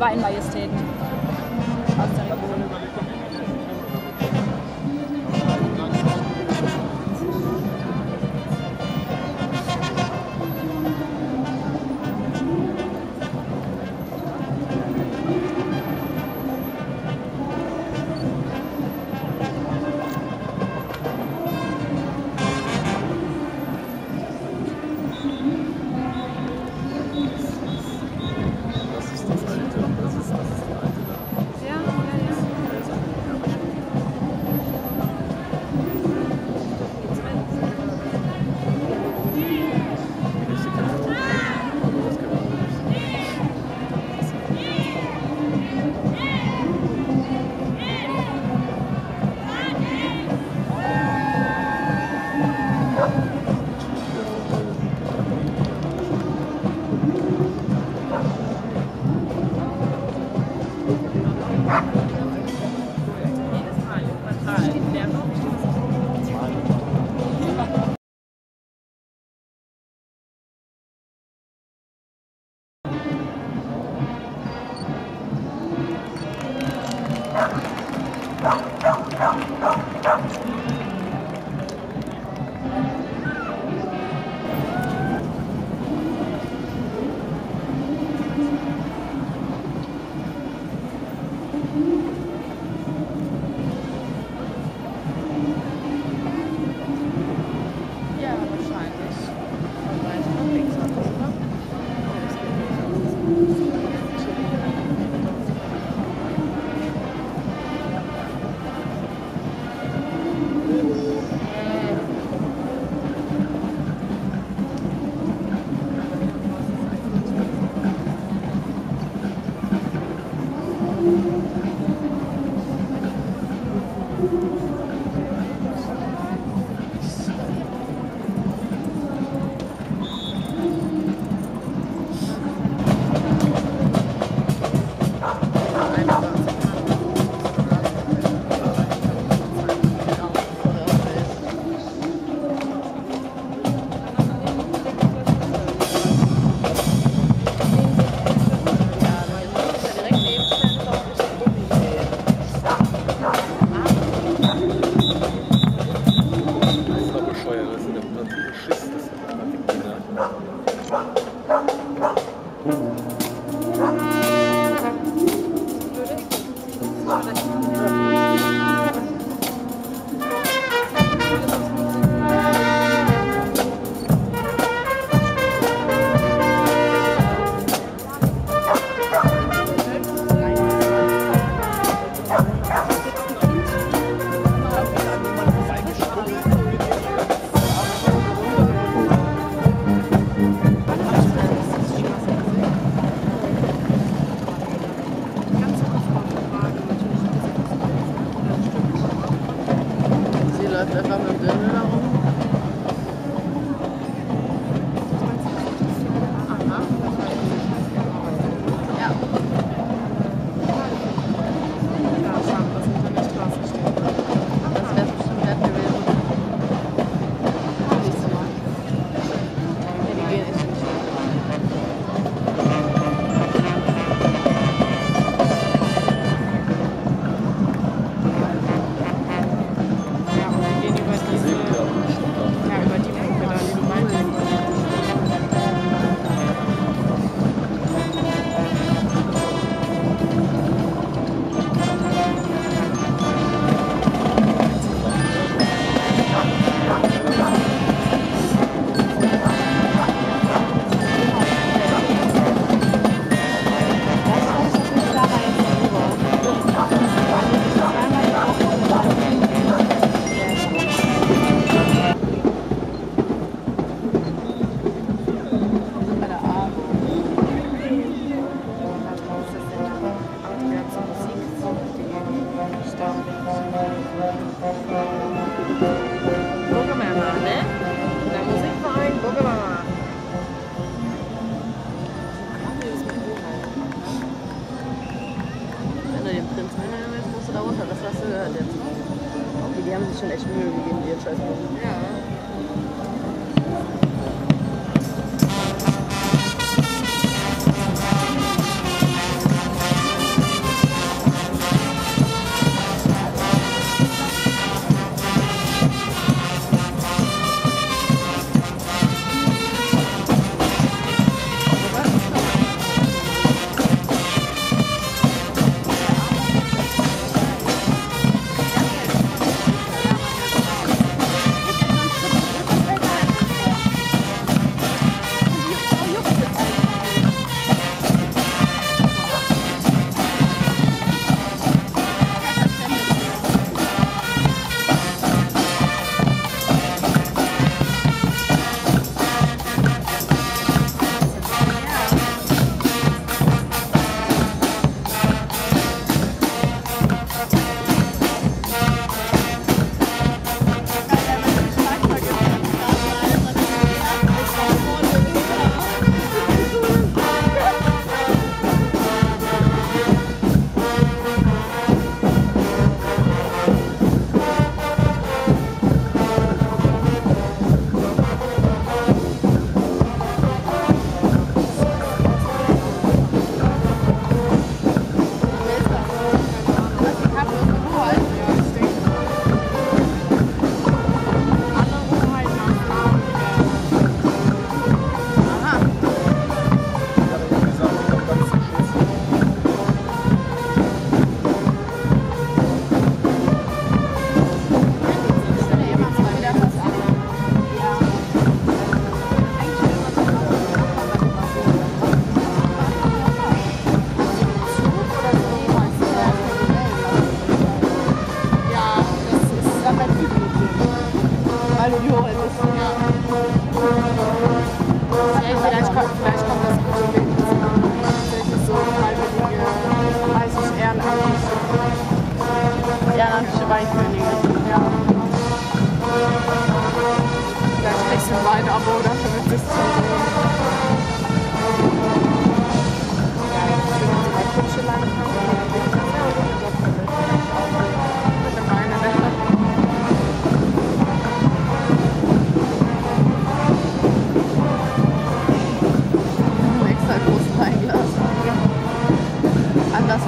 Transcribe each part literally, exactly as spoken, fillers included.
Verein Majestät aus der Region.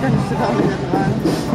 更知道你的答案。